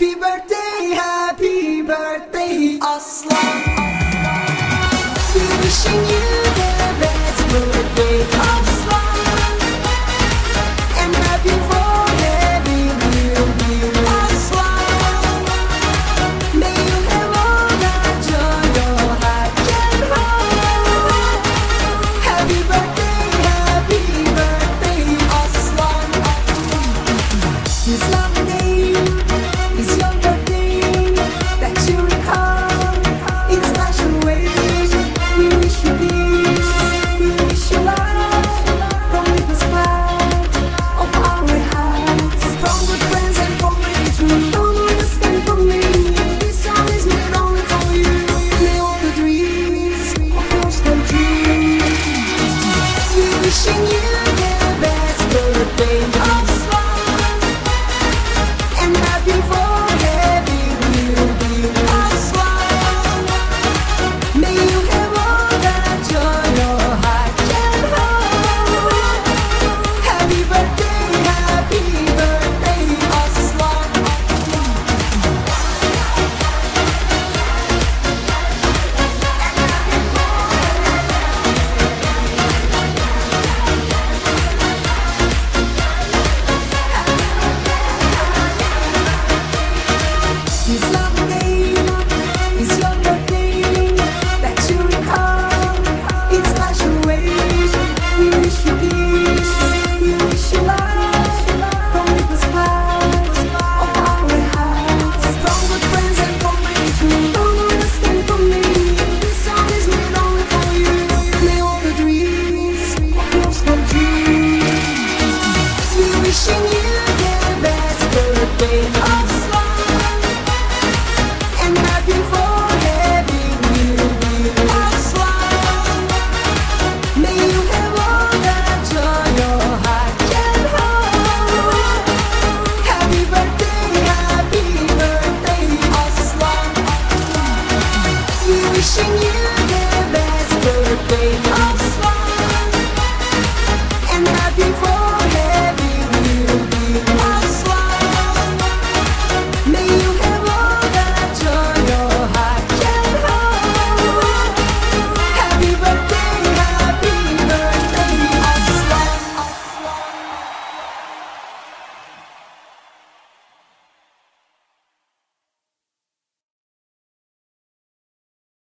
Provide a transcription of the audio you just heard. Happy birthday, Aslan.